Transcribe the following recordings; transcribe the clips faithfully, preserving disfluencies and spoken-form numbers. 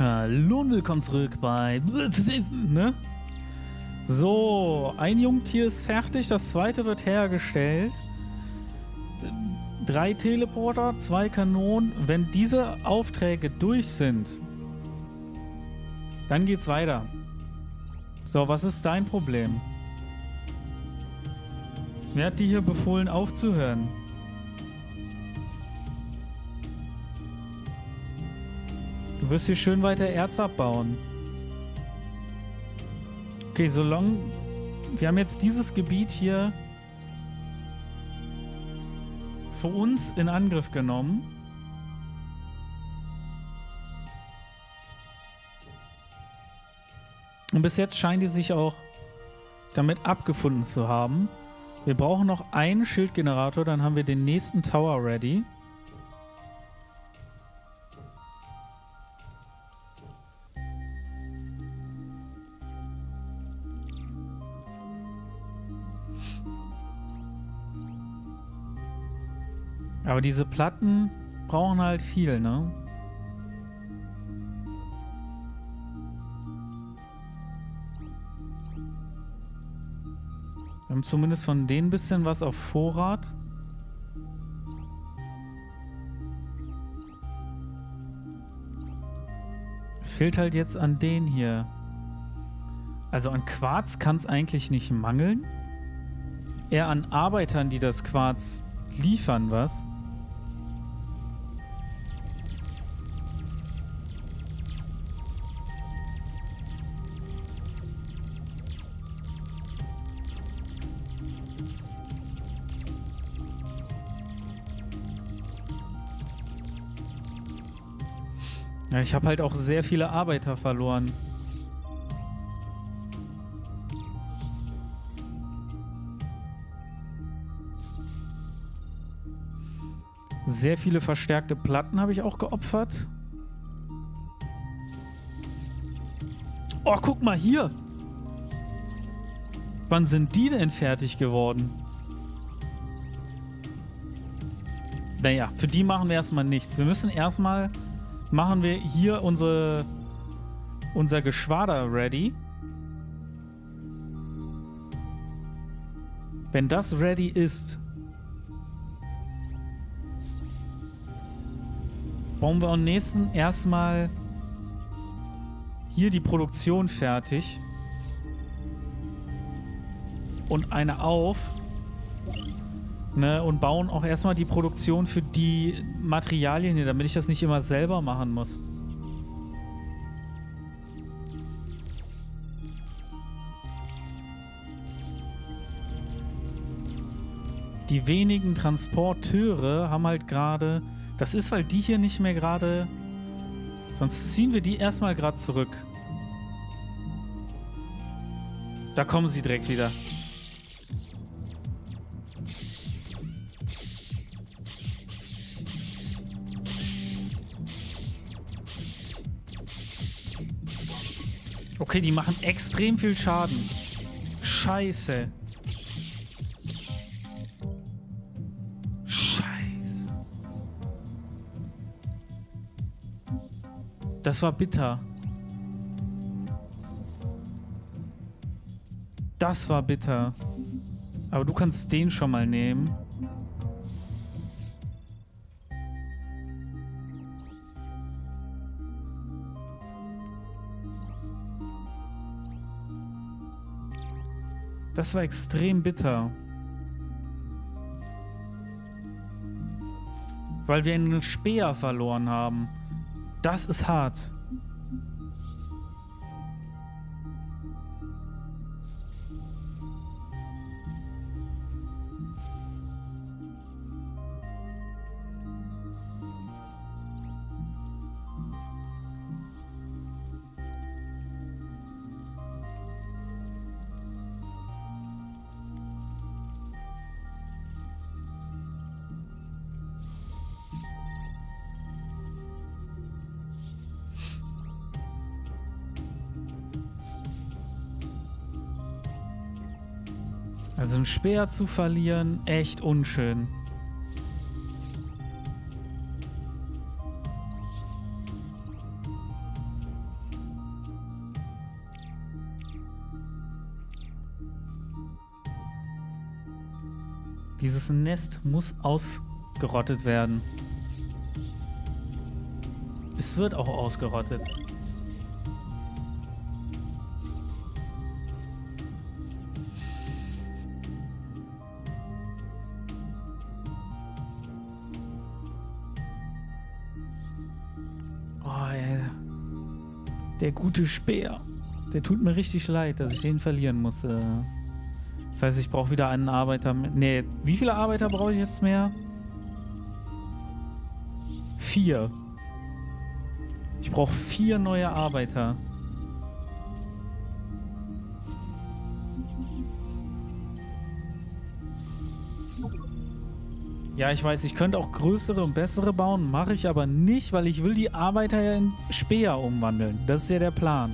Hallo und willkommen zurück bei... Ne? So, ein Jungtier ist fertig, das zweite wird hergestellt. Drei Teleporter, zwei Kanonen. Wenn diese Aufträge durch sind, dann geht's weiter. So, was ist dein Problem? Wer hat dir hier befohlen, aufzuhören? Du wirst hier schön weiter Erz abbauen. Okay, solange... Wir haben jetzt dieses Gebiet hier für uns in Angriff genommen. Und bis jetzt scheinen die sich auch damit abgefunden zu haben. Wir brauchen noch einen Schildgenerator, dann haben wir den nächsten Tower ready. Aber diese Platten brauchen halt viel, ne? Wir haben zumindest von denen ein bisschen was auf Vorrat. Es fehlt halt jetzt an denen hier. Also an Quarz kann es eigentlich nicht mangeln. Eher an Arbeitern, die das Quarz liefern, was? Ich habe halt auch sehr viele Arbeiter verloren. Sehr viele verstärkte Platten habe ich auch geopfert. Oh, guck mal hier! Wann sind die denn fertig geworden? Naja, für die machen wir erstmal nichts. Wir müssen erstmal... Machen wir hier unsere, unser Geschwader ready. Wenn das ready ist, bauen wir am nächsten erstmal hier die Produktion fertig und eine auf. Ne, und bauen auch erstmal die Produktion für die Materialien hier, damit ich das nicht immer selber machen muss. Die wenigen Transporteure haben halt gerade... Das ist, weil die hier nicht mehr gerade... Sonst ziehen wir die erstmal gerade zurück. Da kommen sie direkt wieder. Okay, die machen extrem viel Schaden. Scheiße. Scheiße. Das war bitter. Das war bitter. Aber du kannst den schon mal nehmen. Das war extrem bitter. Weil wir einen Speer verloren haben. Das ist hart. Also einen Speer zu verlieren, echt unschön. Dieses Nest muss ausgerottet werden. Es wird auch ausgerottet. Der gute Speer. Der tut mir richtig leid, dass ich den verlieren musste. Das heißt, ich brauche wieder einen Arbeiter. Ne, wie viele Arbeiter brauche ich jetzt mehr? Vier. Ich brauche vier neue Arbeiter. Ja, ich weiß, ich könnte auch größere und bessere bauen, mache ich aber nicht, weil ich will die Arbeiter ja in Speer umwandeln. Das ist ja der Plan.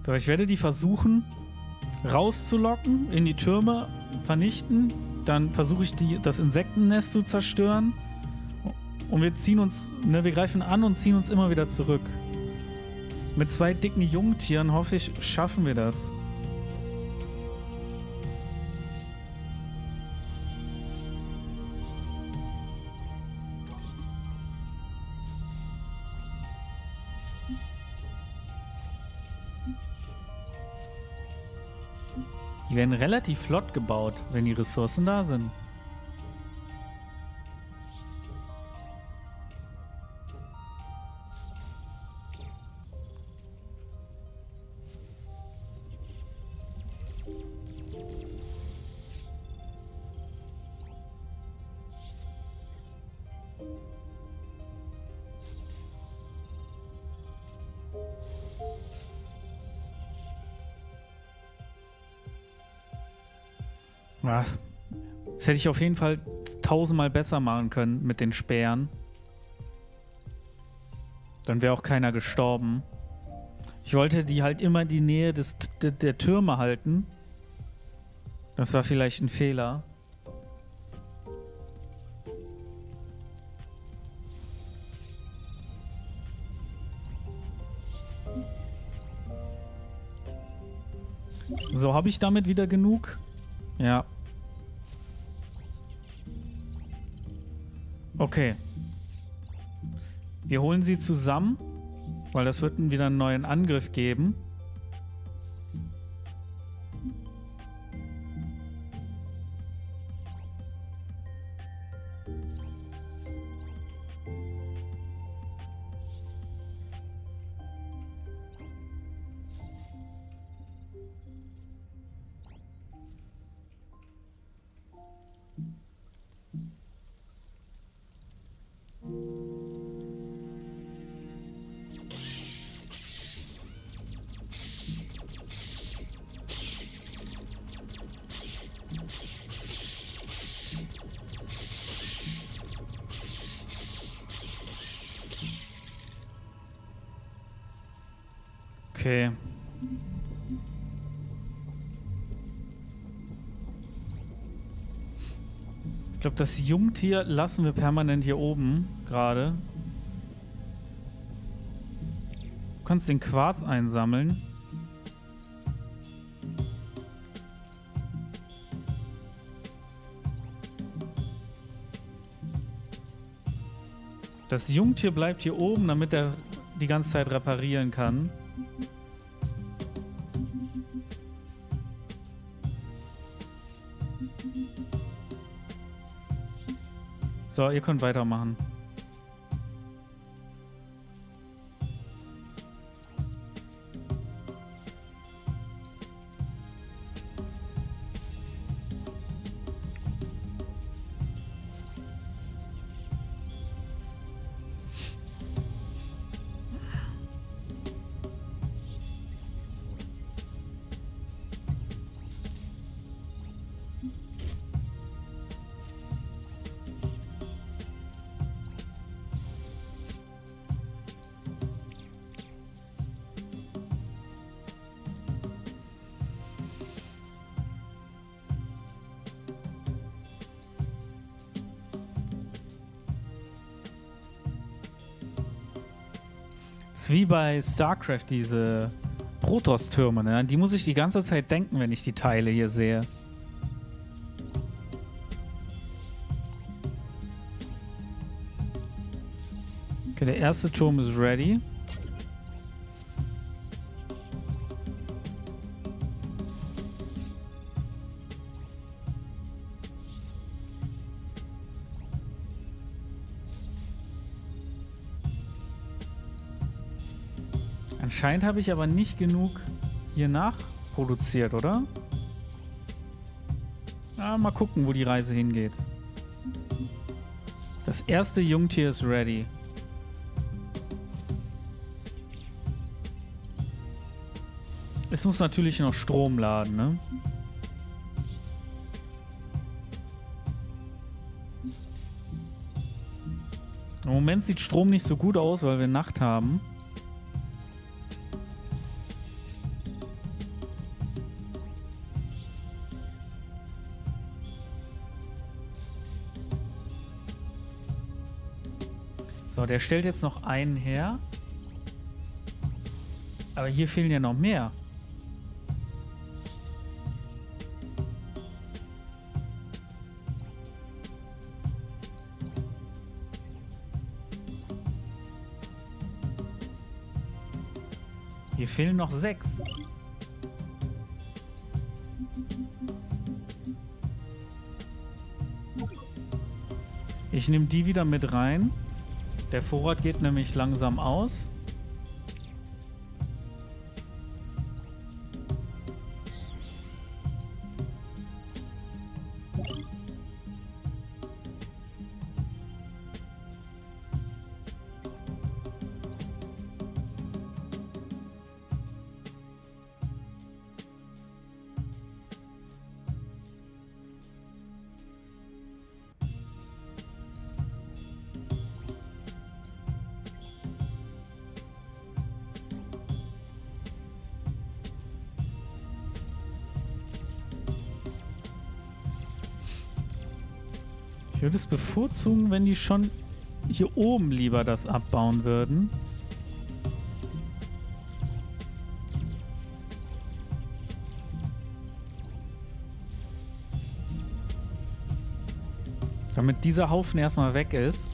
So, ich werde die versuchen rauszulocken, in die Türme vernichten, dann versuche ich die, das Insektennest zu zerstören und wir ziehen uns, ne, wir greifen an und ziehen uns immer wieder zurück. Mit zwei dicken Jungtieren hoffe ich, schaffen wir das. Die werden relativ flott gebaut, wenn die Ressourcen da sind. Das hätte ich auf jeden Fall tausendmal besser machen können mit den Speeren. Dann wäre auch keiner gestorben. Ich wollte die halt immer in die Nähe des, der, der Türme halten. Das war vielleicht ein Fehler. So, habe ich damit wieder genug? Ja. Okay. Wir holen sie zusammen, weil das wird wieder einen neuen Angriff geben. Okay. Ich glaube, das Jungtier lassen wir permanent hier oben gerade. Du kannst den Quarz einsammeln. Das Jungtier bleibt hier oben, damit er die ganze Zeit reparieren kann. So, ihr könnt weitermachen. Das ist wie bei StarCraft, diese Protoss-Türme, ne? An die muss ich die ganze Zeit denken, wenn ich die Teile hier sehe. Okay, der erste Turm ist ready. Anscheinend habe ich aber nicht genug hier nachproduziert, oder? Ja, mal gucken, wo die Reise hingeht. Das erste Jungtier ist ready. Es muss natürlich noch Strom laden, ne? Im Moment sieht Strom nicht so gut aus, weil wir Nacht haben. So, der stellt jetzt noch einen her. Aber hier fehlen ja noch mehr. Hier fehlen noch sechs. Ich nehme die wieder mit rein. Der Vorrat geht nämlich langsam aus. Ich würde es bevorzugen, wenn die schon hier oben lieber das abbauen würden. Damit dieser Haufen erstmal weg ist.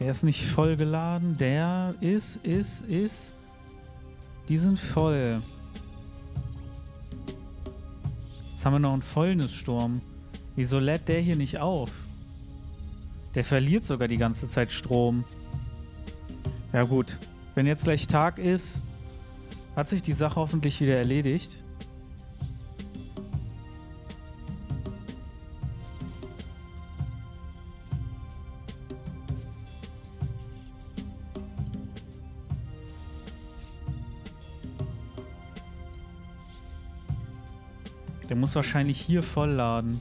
Der ist nicht voll geladen. Der ist, ist, ist. Die sind voll. Jetzt haben wir noch einen Fäulnissturm. Wieso lädt der hier nicht auf? Der verliert sogar die ganze Zeit Strom. Ja gut, wenn jetzt gleich Tag ist, hat sich die Sache hoffentlich wieder erledigt. Der muss wahrscheinlich hier voll laden.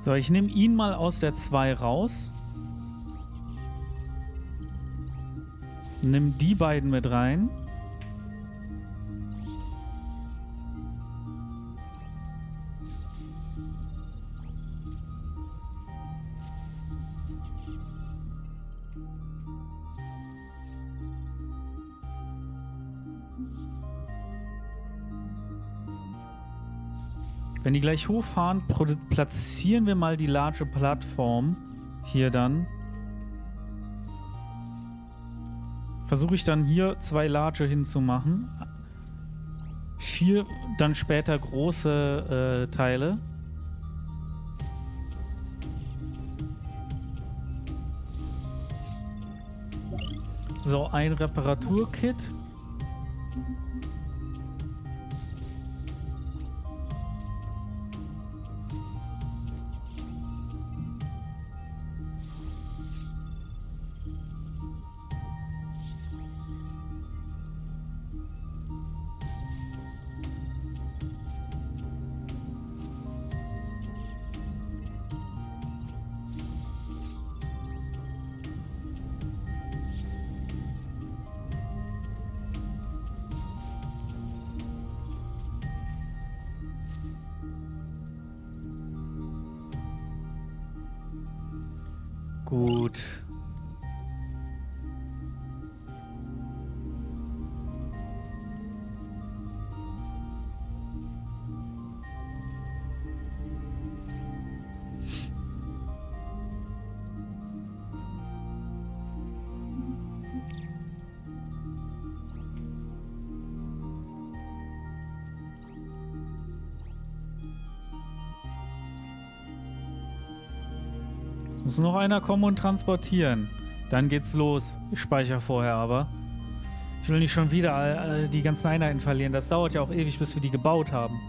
So, ich nehme ihn mal aus der zwei raus. Nimm die beiden mit rein. Wenn die gleich hochfahren, platzieren wir mal die large Plattform hier dann. Versuche ich dann hier zwei large hinzumachen. Vier dann später große äh, Teile. So, ein Reparaturkit. Gut. Muss noch einer kommen und transportieren. Dann geht's los. Ich speichere vorher aber. Ich will nicht schon wieder die ganzen Einheiten verlieren. Das dauert ja auch ewig, bis wir die gebaut haben.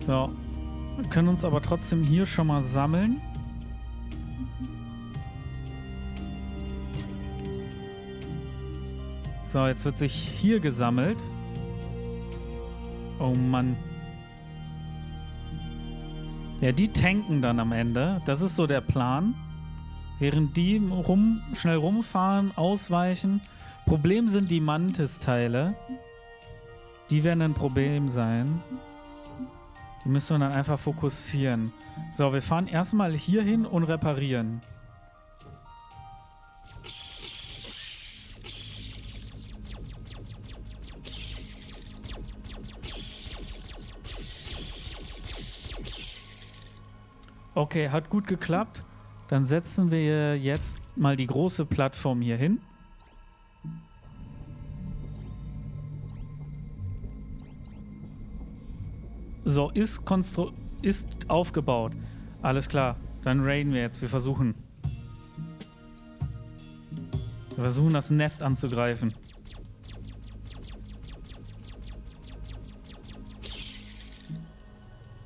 So. Wir können uns aber trotzdem hier schon mal sammeln. So, jetzt wird sich hier gesammelt. Oh Mann. Ja, die tanken dann am Ende. Das ist so der Plan. Während die rum, schnell rumfahren, ausweichen. Problem sind die Mantis-Teile. Die werden ein Problem sein. Die müssen wir dann einfach fokussieren. So, wir fahren erstmal hier hin und reparieren. Okay, hat gut geklappt. Dann setzen wir jetzt mal die große Plattform hier hin. So, ist, konstru- ist aufgebaut. Alles klar, dann raiden wir jetzt. Wir versuchen. Wir versuchen, das Nest anzugreifen.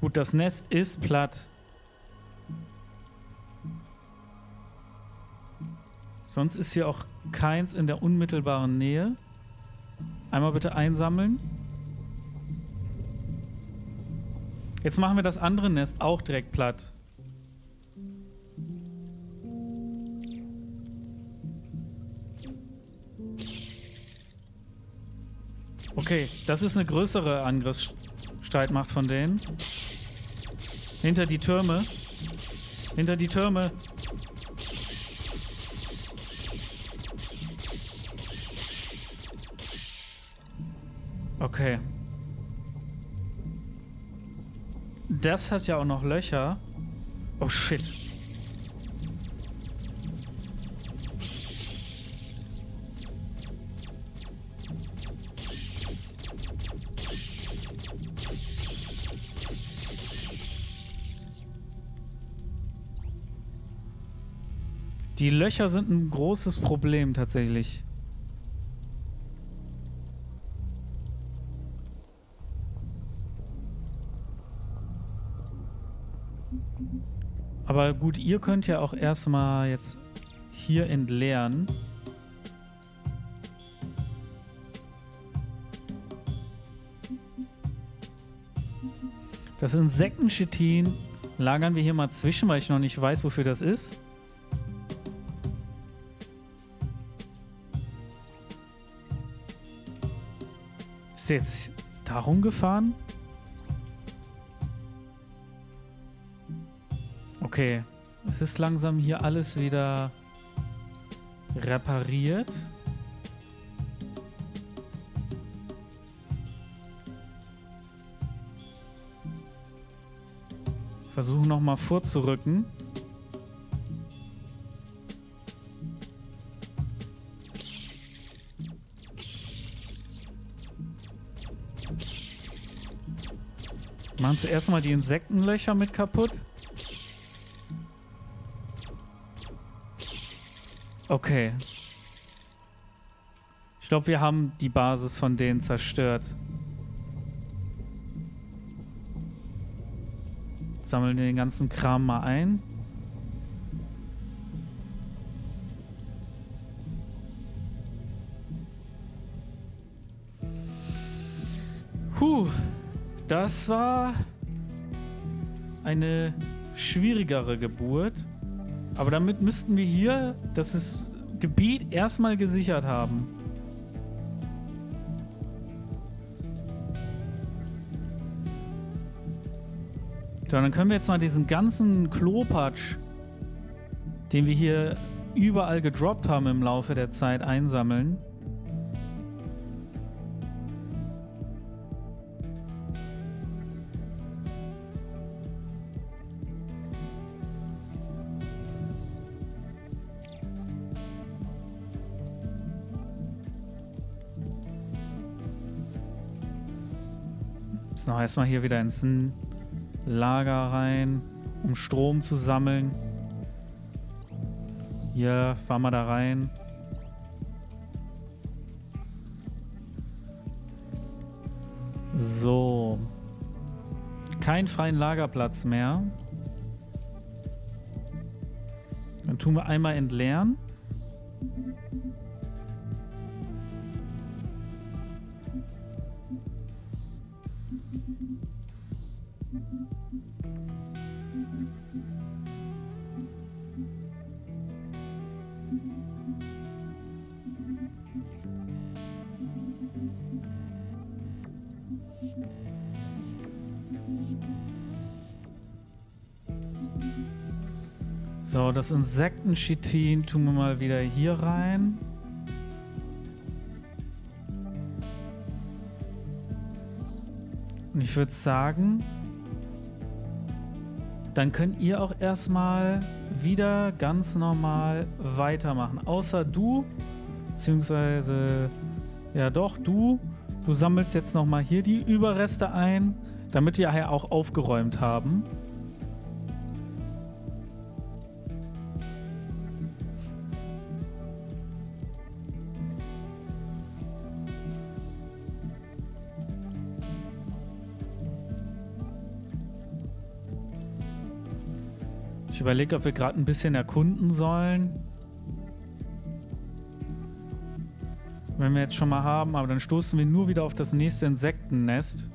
Gut, das Nest ist platt. Sonst ist hier auch keins in der unmittelbaren Nähe. Einmal bitte einsammeln. Jetzt machen wir das andere Nest auch direkt platt. Okay, das ist eine größere Angriffsstreitmacht von denen. Hinter die Türme. Hinter die Türme. Okay. Das hat ja auch noch Löcher. Oh shit. Die Löcher sind ein großes Problem tatsächlich. Aber gut, ihr könnt ja auch erstmal jetzt hier entleeren. Das Insektenchitin lagern wir hier mal zwischen, weil ich noch nicht weiß, wofür das ist. Ist jetzt darum gefahren? Okay, es ist langsam hier alles wieder repariert. Versuche nochmal vorzurücken. Machen zuerst mal die Insektenlöcher mit kaputt. Okay. Ich glaube, wir haben die Basis von denen zerstört. Sammeln den ganzen Kram mal ein. Puh, das war eine schwierigere Geburt. Aber damit müssten wir hier das Gebiet erstmal gesichert haben. So, dann können wir jetzt mal diesen ganzen Klopatsch, den wir hier überall gedroppt haben im Laufe der Zeit, einsammeln. Jetzt noch erstmal hier wieder ins Lager rein, um Strom zu sammeln. Hier, fahren wir da rein. So. Keinen freien Lagerplatz mehr. Dann tun wir einmal entleeren. So, das Insektenchitin tun wir mal wieder hier rein. Und ich würde sagen, dann könnt ihr auch erstmal wieder ganz normal weitermachen. Außer du, beziehungsweise, ja doch, du, du sammelst jetzt nochmal hier die Überreste ein, damit wir ja auch aufgeräumt haben. Ich überlege, ob wir gerade ein bisschen erkunden sollen. Wenn wir jetzt schon mal haben, aber dann stoßen wir nur wieder auf das nächste Insektennest.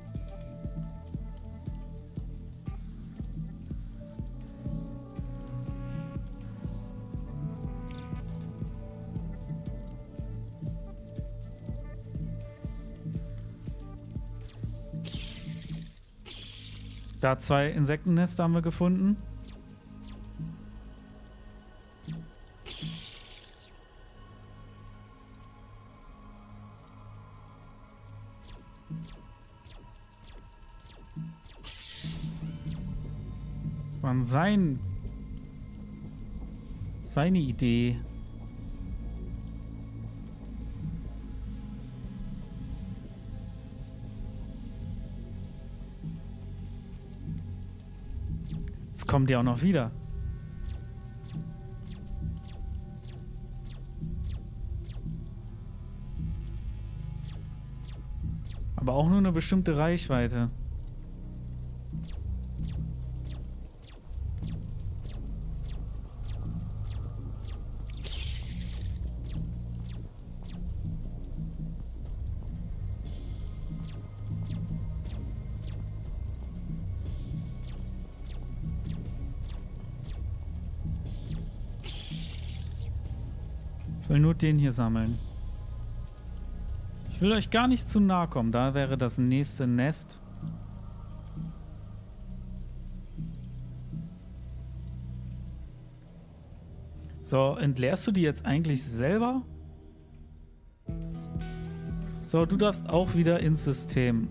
Da zwei Insektennester haben wir gefunden. Sein, seine Idee. Jetzt kommt die auch noch wieder. Aber auch nur eine bestimmte Reichweite. Nur den hier sammeln. Ich will euch gar nicht zu nahe kommen. Da wäre das nächste Nest. So, entleerst du die jetzt eigentlich selber? So, du darfst auch wieder ins System.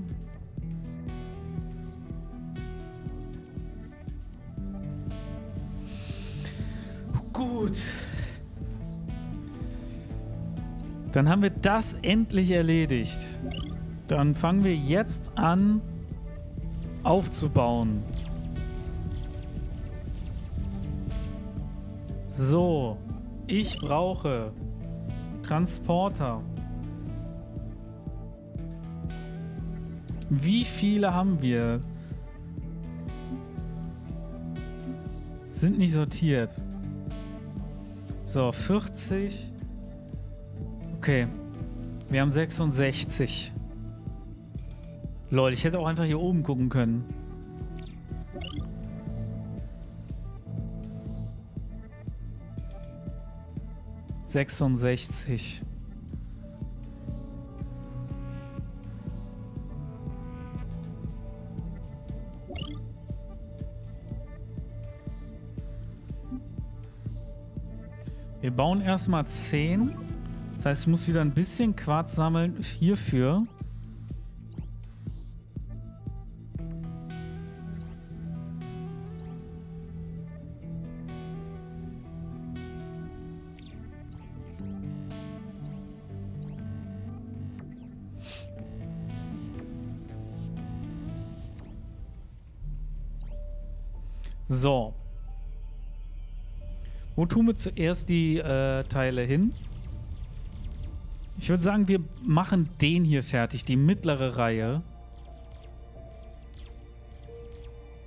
Gut. Dann haben wir das endlich erledigt. Dann fangen wir jetzt an, aufzubauen. So, ich brauche Transporter. Wie viele haben wir? Sind nicht sortiert. So, vierzig... Okay, wir haben sechsundsechzig. Lol, ich hätte auch einfach hier oben gucken können. sechsundsechzig. Wir bauen erstmal zehn. Das heißt, ich muss wieder ein bisschen Quarz sammeln hierfür. So. Wo tun wir zuerst die äh, Teile hin? Ich würde sagen, wir machen den hier fertig, die mittlere Reihe.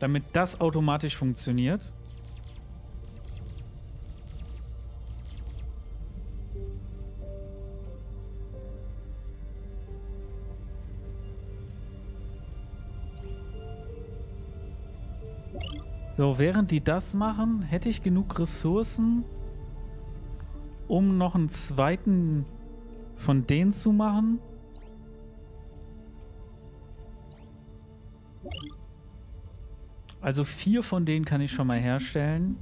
Damit das automatisch funktioniert. So, während die das machen, hätte ich genug Ressourcen, um noch einen zweiten von denen zu machen. Also vier von denen kann ich schon mal herstellen.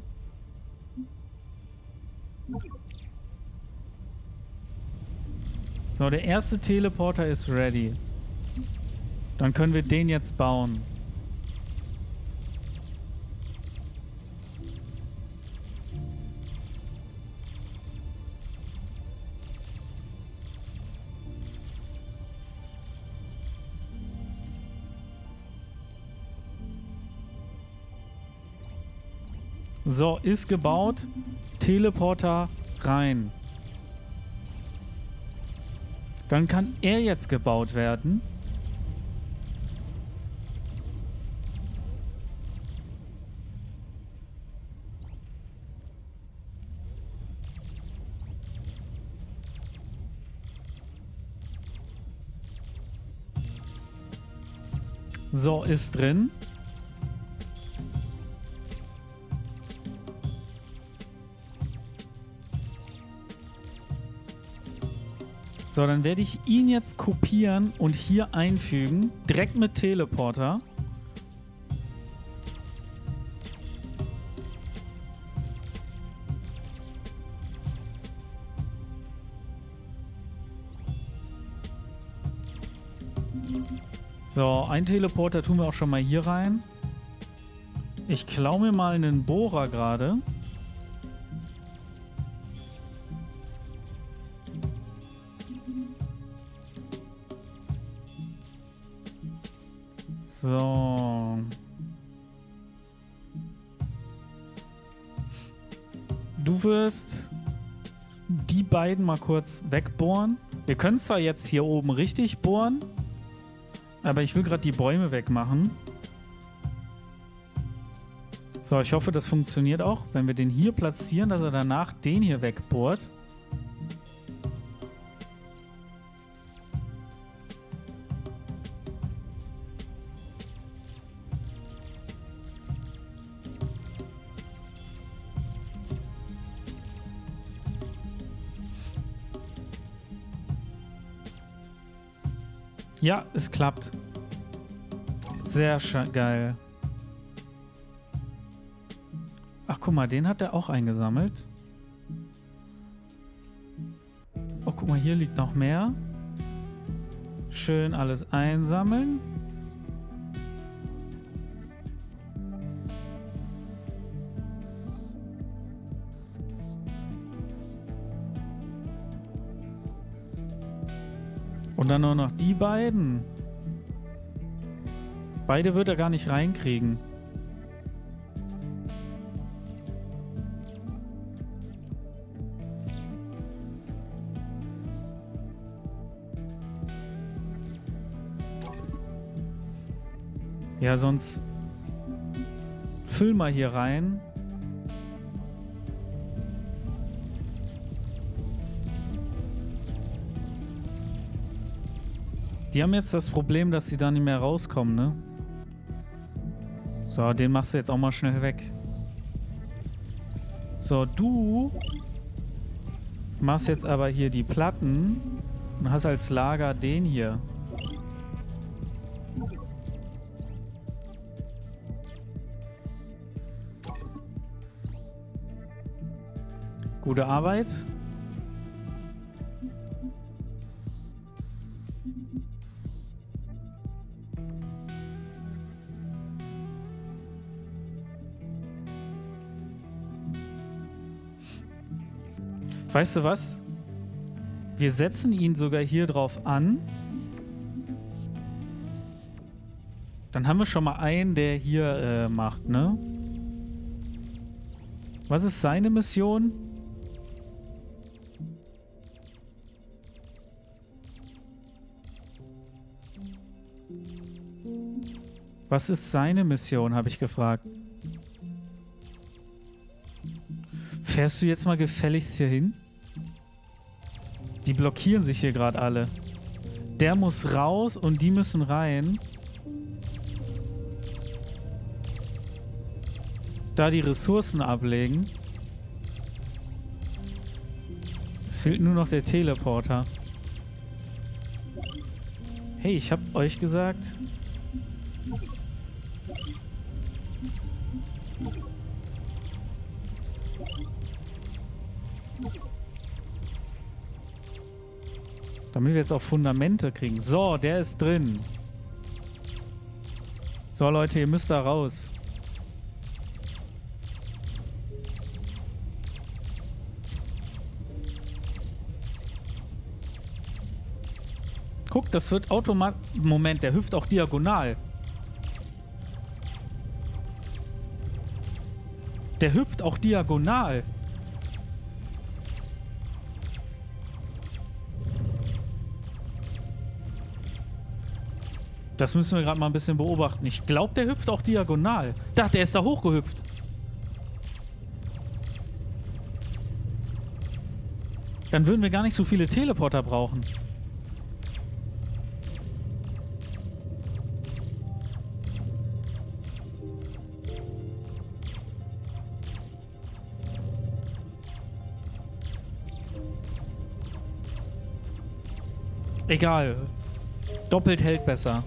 So, der erste Teleporter ist ready. Dann können wir den jetzt bauen. So, ist gebaut. Teleporter rein. Dann kann er jetzt gebaut werden. So, ist drin. So, dann werde ich ihn jetzt kopieren und hier einfügen. Direkt mit Teleporter. So, einen Teleporter tun wir auch schon mal hier rein. Ich klaue mir mal einen Bohrer gerade. So. Du wirst die beiden mal kurz wegbohren. Wir können zwar jetzt hier oben richtig bohren, aber ich will gerade die Bäume wegmachen. So, ich hoffe, das funktioniert auch, wenn wir den hier platzieren, dass er danach den hier wegbohrt. Ja, es klappt. Sehr geil. Ach, guck mal, den hat er auch eingesammelt. Oh, guck mal, hier liegt noch mehr. Schön alles einsammeln. Und dann nur noch die beiden. Beide wird er gar nicht reinkriegen. Ja, sonst füll mal hier rein. Die haben jetzt das Problem, dass sie da nicht mehr rauskommen, ne? So, den machst du jetzt auch mal schnell weg. So, du Machst jetzt aber hier die Platten und hast als Lager den hier. Gute Arbeit. Weißt du was? Wir setzen ihn sogar hier drauf an. Dann haben wir schon mal einen, der hier äh, macht, ne? Was ist seine Mission? Was ist seine Mission, habe ich gefragt. Fährst du jetzt mal gefälligst hier hin? Die blockieren sich hier gerade alle. Der muss raus und die müssen rein. Da die Ressourcen ablegen. Es fehlt nur noch der Teleporter. Hey, ich habe euch gesagt... Damit wir jetzt auch Fundamente kriegen. So, der ist drin. So, Leute, ihr müsst da raus. Guck, das wird automatisch... Moment, der hüpft auch diagonal. Der hüpft auch diagonal. Das müssen wir gerade mal ein bisschen beobachten. Ich glaube, der hüpft auch diagonal. Dachte, der ist da hochgehüpft. Dann würden wir gar nicht so viele Teleporter brauchen. Egal. Doppelt hält besser.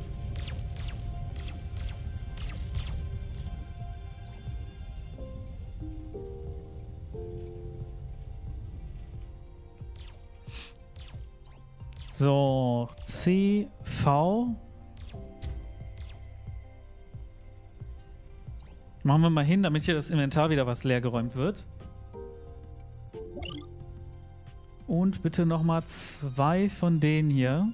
So, C, V. Machen wir mal hin, damit hier das Inventar wieder was leergeräumt wird. Und bitte nochmal zwei von denen hier.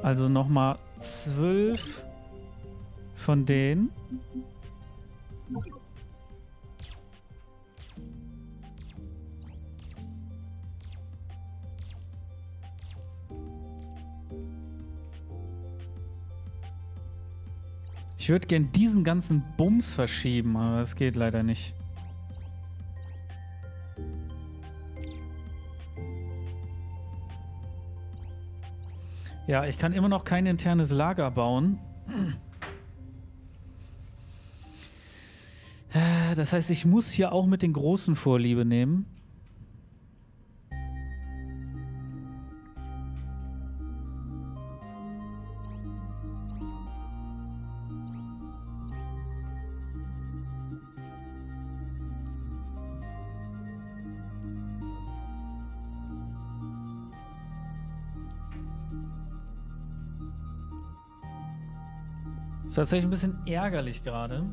Also nochmal zwölf von denen. Ich würde gern diesen ganzen Bums verschieben, aber das geht leider nicht. Ja, ich kann immer noch kein internes Lager bauen. Das heißt, ich muss hier auch mit den Großen Vorliebe nehmen. Das ist tatsächlich ein bisschen ärgerlich gerade.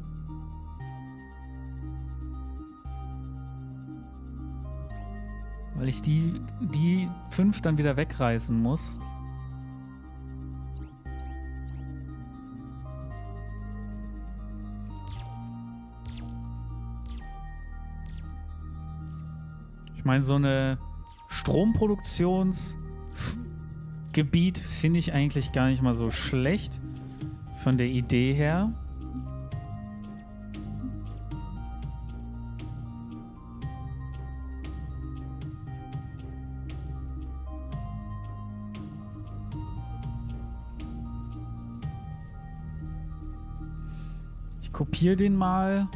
Weil ich die, die fünf dann wieder wegreißen muss. Ich meine, so eine Stromproduktionsgebiet finde ich eigentlich gar nicht mal so schlecht. Von der Idee her. Ich kopiere den mal.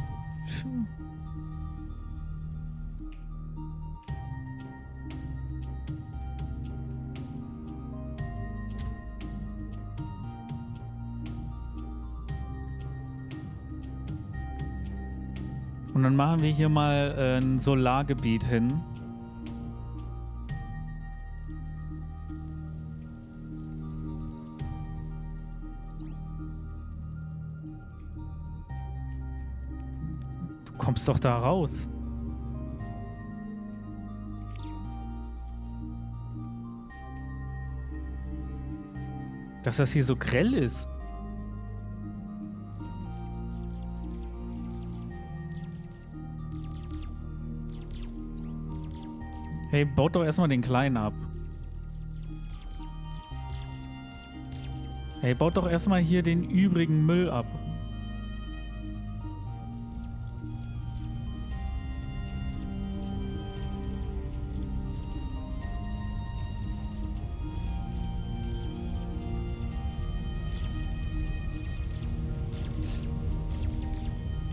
Und dann machen wir hier mal äh, ein Solargebiet hin. Du kommst doch da raus. Dass das hier so grell ist. Hey, baut doch erstmal den Kleinen ab. Hey, baut doch erstmal hier den übrigen Müll ab.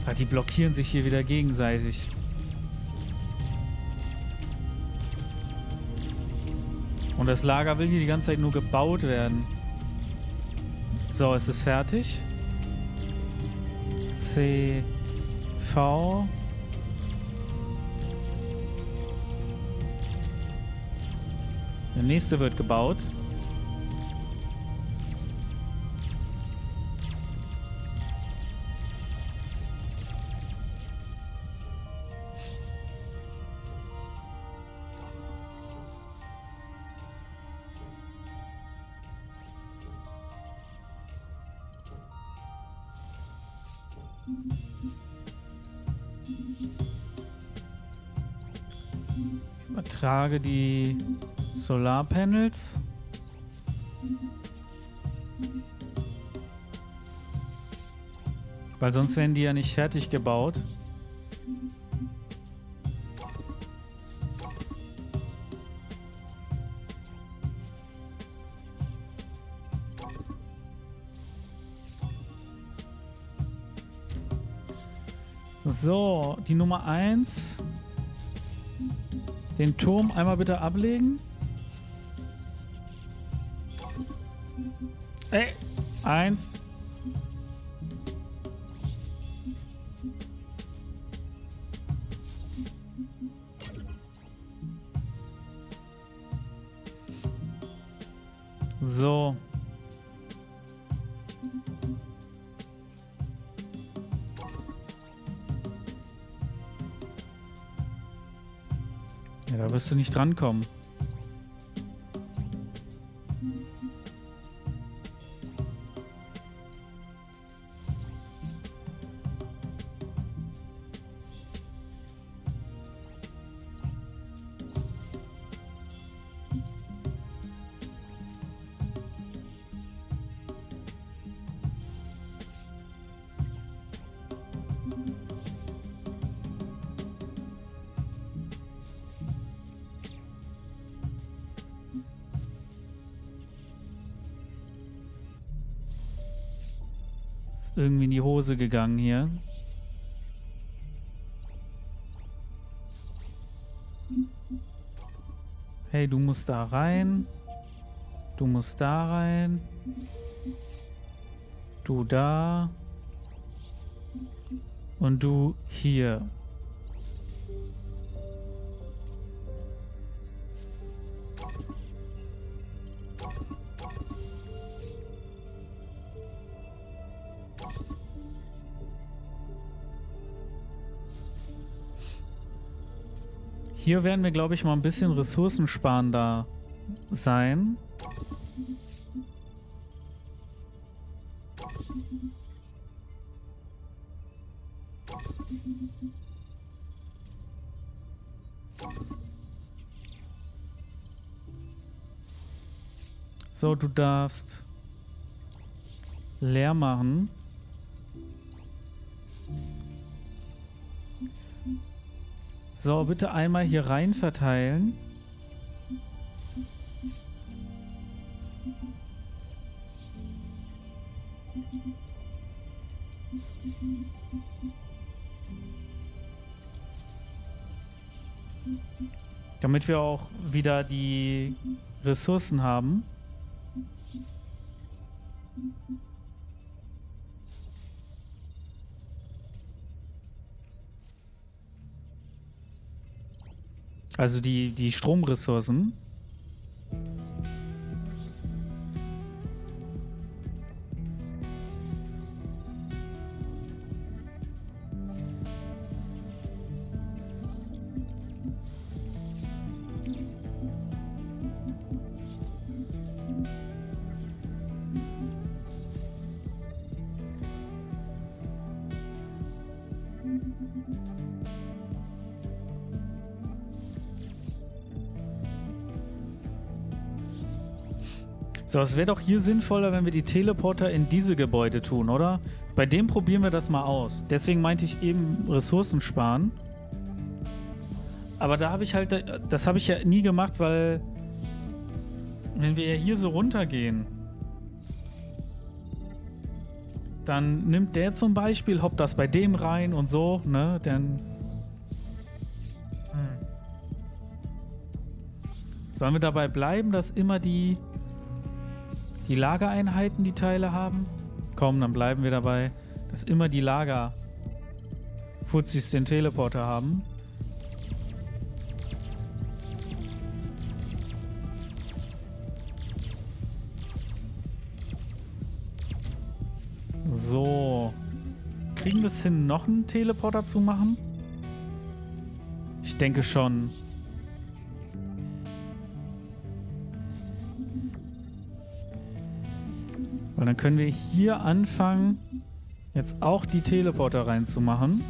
Ah, die blockieren sich hier wieder gegenseitig. Und das Lager will hier die ganze Zeit nur gebaut werden. So, es ist fertig. C, V. Der nächste wird gebaut. Trage die Solarpanels. Weil sonst werden die ja nicht fertig gebaut. So, die Nummer eins. Den Turm einmal bitte ablegen. Ey, eins. So. Da wirst du nicht drankommen. Irgendwie in die Hose gegangen hier. Hey, du musst da rein. Du musst da rein. Du da. Und du hier. Hier werden wir, glaube ich, mal ein bisschen ressourcensparender sein. So, du darfst leer machen. So, bitte einmal hier rein verteilen. Damit wir auch wieder die Ressourcen haben. Also die, die Stromressourcen. So, es wäre doch hier sinnvoller, wenn wir die Teleporter in diese Gebäude tun, oder? Bei dem probieren wir das mal aus. Deswegen meinte ich eben Ressourcen sparen. Aber da habe ich halt, das habe ich ja nie gemacht, weil wenn wir ja hier so runtergehen, dann nimmt der zum Beispiel, hoppt das bei dem rein und so, ne? Dann hm. Sollen wir dabei bleiben, dass immer die die Lagereinheiten die Teile haben? Komm, dann bleiben wir dabei, dass immer die Lagerfuzis den Teleporter haben. So. Kriegen wir es hin, noch einen Teleporter zu machen? Ich denke schon. Und dann können wir hier anfangen, jetzt auch die Teleporter reinzumachen.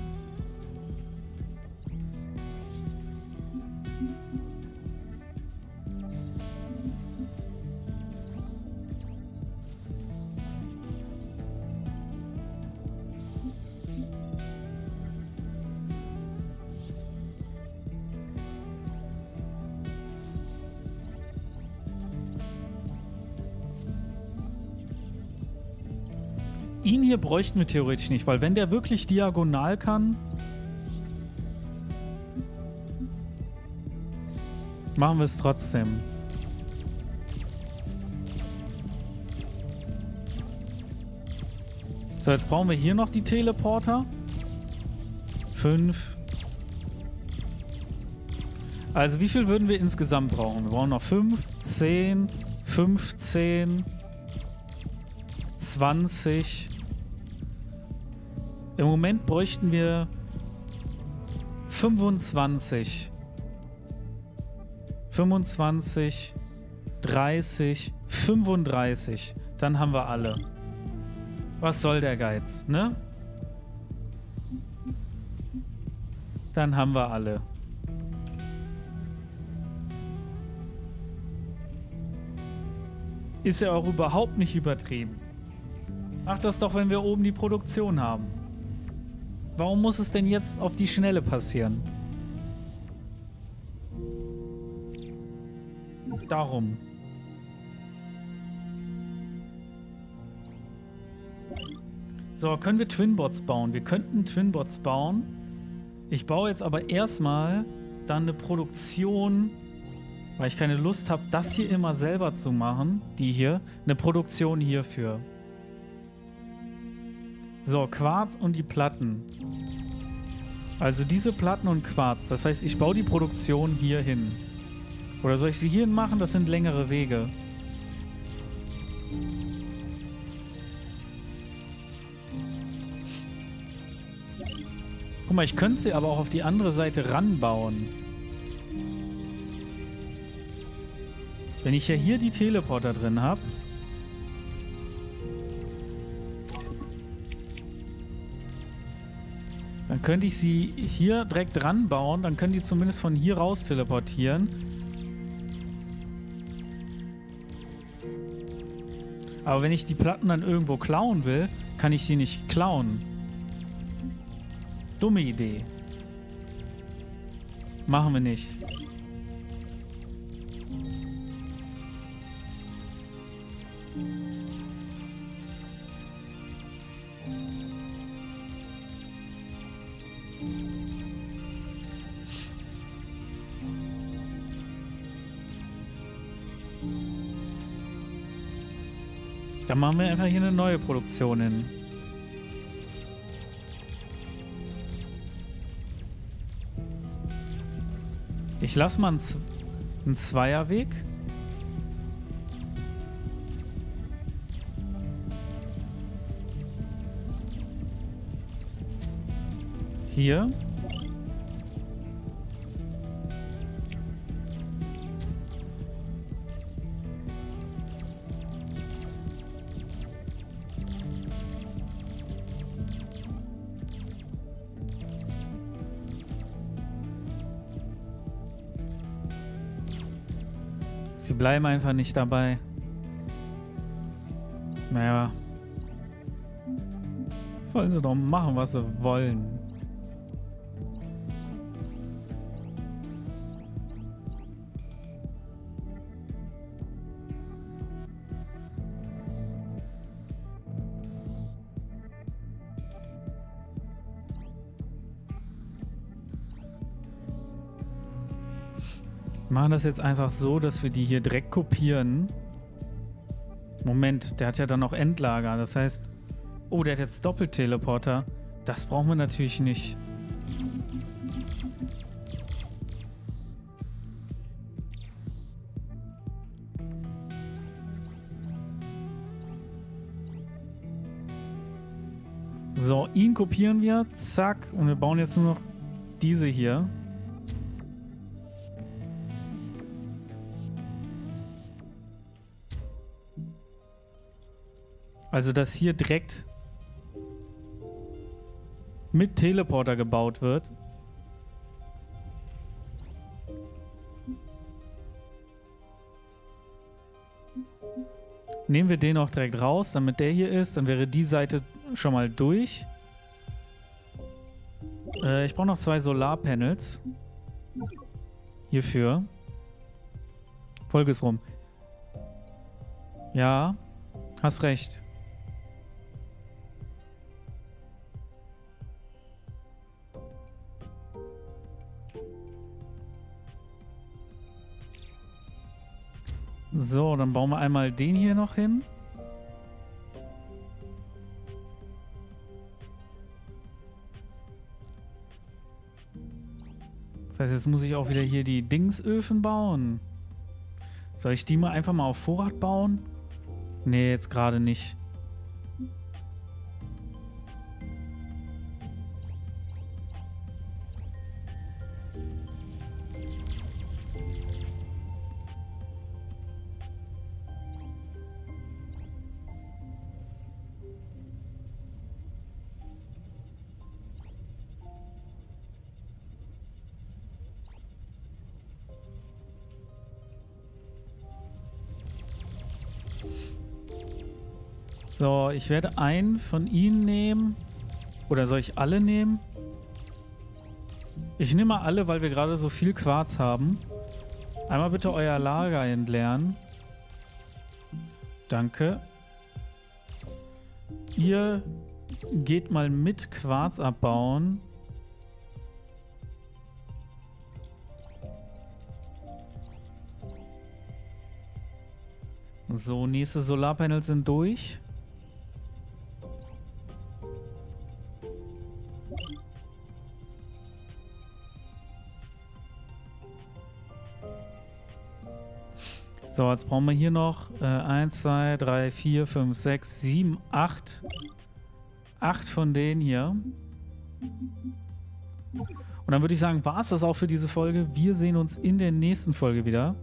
Ihn hier bräuchten wir theoretisch nicht, weil wenn der wirklich diagonal kann, machen wir es trotzdem. So, jetzt brauchen wir hier noch die Teleporter. Fünf. Also wie viel würden wir insgesamt brauchen? Wir brauchen noch fünf, zehn, fünfzehn, zwanzig. Im Moment bräuchten wir fünfundzwanzig. fünfundzwanzig, dreißig, fünfunddreißig. Dann haben wir alle. Was soll der Geiz, ne? Dann haben wir alle. Ist ja auch überhaupt nicht übertrieben. Mach das doch, wenn wir oben die Produktion haben. Warum muss es denn jetzt auf die Schnelle passieren? Darum. So, können wir Twinbots bauen? Wir könnten Twinbots bauen. Ich baue jetzt aber erstmal dann eine Produktion, weil ich keine Lust habe, das hier immer selber zu machen. Die hier. Eine Produktion hierfür. So, Quarz und die Platten. Also diese Platten und Quarz. Das heißt, ich baue die Produktion hier hin. Oder soll ich sie hierhin machen? Das sind längere Wege. Guck mal, ich könnte sie aber auch auf die andere Seite ranbauen. Wenn ich ja hier die Teleporter drin habe. Dann könnte ich sie hier direkt ranbauen, dann können die zumindest von hier raus teleportieren. Aber wenn ich die Platten dann irgendwo klauen will, kann ich sie nicht klauen. Dumme Idee. Machen wir nicht. Dann machen wir einfach hier eine neue Produktion hin. Ich Ich lasse mal einen, einen Zweierweg. Hier. Sie bleiben einfach nicht dabei. Naja. Sollen sie doch machen, was sie wollen. Machen das jetzt einfach so, dass wir die hier direkt kopieren. Moment, der hat ja dann noch Endlager. Das heißt, oh, der hat jetzt Doppelteleporter. Das brauchen wir natürlich nicht. So, ihn kopieren wir. Zack. Und wir bauen jetzt nur noch diese hier. Also, dass hier direkt mit Teleporter gebaut wird. Nehmen wir den auch direkt raus, damit der hier ist. Dann wäre die Seite schon mal durch. Äh, ich brauche noch zwei Solarpanels. Hierfür. Folge ist rum. Ja, hast recht. So, dann bauen wir einmal den hier noch hin. Das heißt, jetzt muss ich auch wieder hier die Dingsöfen bauen. Soll ich die mal einfach mal auf Vorrat bauen? Nee, jetzt gerade nicht. So, ich werde einen von ihnen nehmen. Oder soll ich alle nehmen? Ich nehme mal alle, weil wir gerade so viel Quarz haben. Einmal bitte euer Lager entleeren. Danke. Ihr geht mal mit Quarz abbauen. So, nächste Solarpanels sind durch. So, jetzt brauchen wir hier noch äh, eins, zwei, drei, vier, fünf, sechs, sieben, acht. acht von denen hier. Und dann würde ich sagen, war es das auch für diese Folge. Wir sehen uns in der nächsten Folge wieder.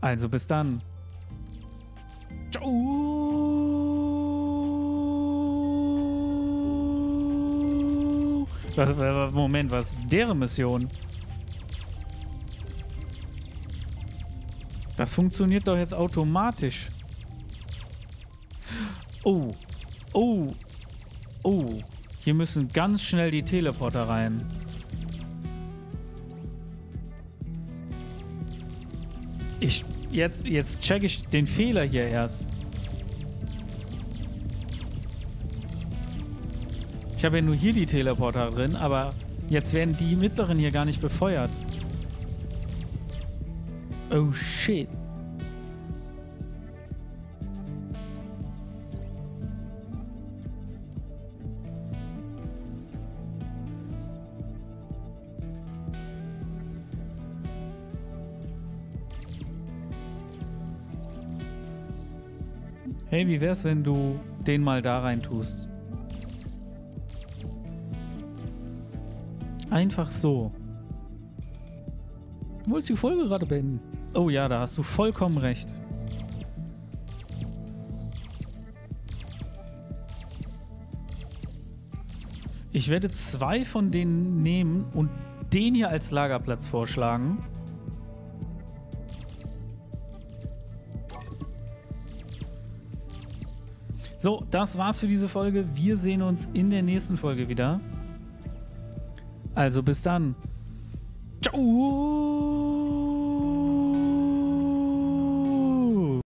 Also bis dann. Ciao. Moment, was ist deren Mission? Das funktioniert doch jetzt automatisch. Oh. Oh. Oh. Hier müssen ganz schnell die Teleporter rein. Ich... Jetzt, jetzt check ich den Fehler hier erst. Ich habe ja nur hier die Teleporter drin, aber jetzt werden die mittleren hier gar nicht befeuert. Oh shit. Hey, wie wär's, wenn du den mal da rein tust? Einfach so. Du wolltest die Folge gerade beenden. Oh ja, da hast du vollkommen recht. Ich werde zwei von denen nehmen und den hier als Lagerplatz vorschlagen. So, das war's für diese Folge. Wir sehen uns in der nächsten Folge wieder. Also bis dann. Ciao!